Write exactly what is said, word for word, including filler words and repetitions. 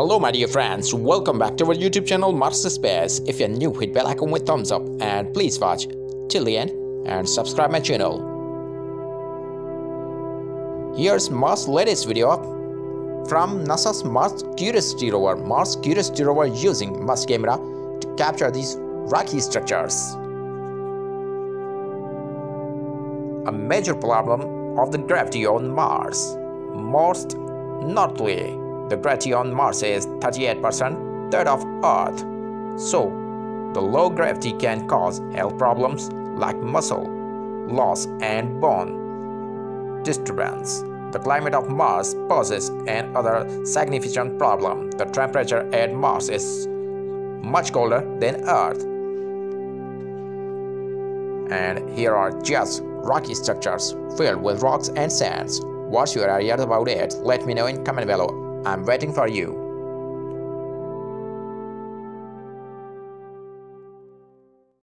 Hello my dear friends, welcome back to our YouTube channel Mars Space. If you're new, hit bell icon with thumbs up and please watch till the end and subscribe my channel. Here's Mars latest video from NASA's Mars Curiosity rover. Mars Curiosity rover using Mars camera to capture these rocky structures. A major problem of the gravity on Mars. Most notably, the gravity on Mars is thirty-eight percent that of Earth, so the low gravity can cause health problems like muscle loss and bone disturbance. The climate of Mars poses another significant problem. The temperature at Mars is much colder than Earth. And here are just rocky structures filled with rocks and sands. What's your idea about it? Let me know in comment below. I'm waiting for you.